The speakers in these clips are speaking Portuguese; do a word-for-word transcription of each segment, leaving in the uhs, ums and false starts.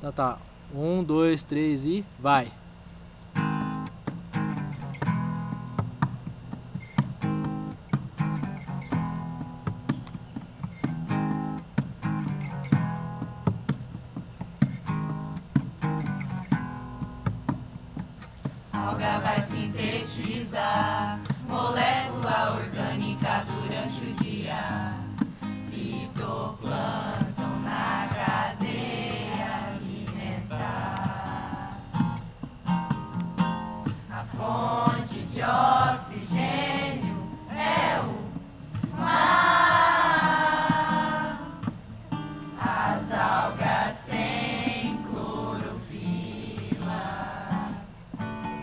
Então tá, um, dois, três e vai! Alga vai sintetizar molécula orgânica durante o dia. Fitoplâncton na cadeia alimentar. A fonte de oxigênio é o mar. As algas têm clorofila.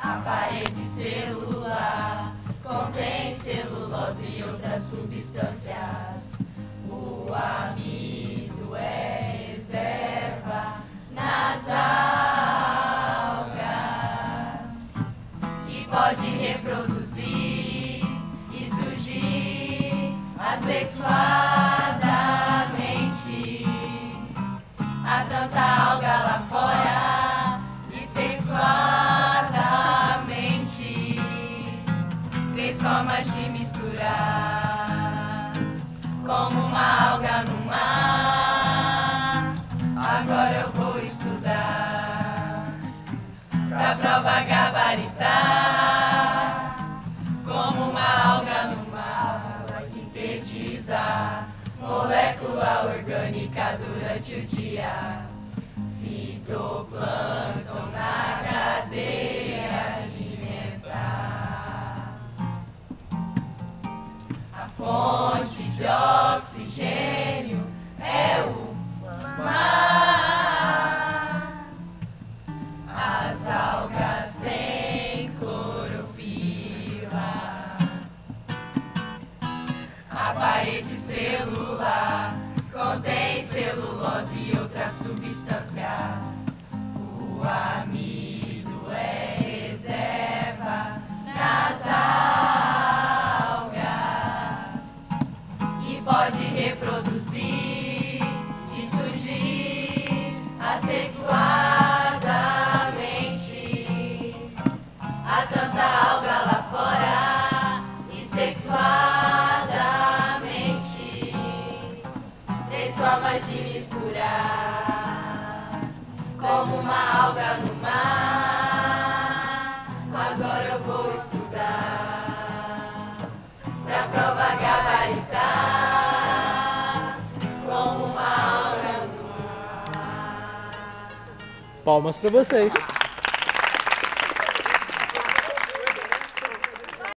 A parede celular contém celulose e outras substâncias. O amido é reserva nas algas e pode reproduzir e surgir assexuadamente. Há tanta alga lá fora e sexuadamente três formas de misturar. Como uma alga no mar, agora eu vou estudar pra prova gabaritar. Como uma alga no mar, vai sintetizar molécula orgânica durante o dia. Fitoplâncton na cadeia alimentar. A fonte de oxigênio é o mar. As algas têm clorofila. A parede celular contém celulose e outras substâncias. O amido é reserva nas algas. Pode reproduzir e surgir assexuadamente. Há tanta alga lá fora e sexuadamente três formas de misturar. Como uma alga no mar, agora eu vou estudar pra prova gabaritar. Palmas para vocês.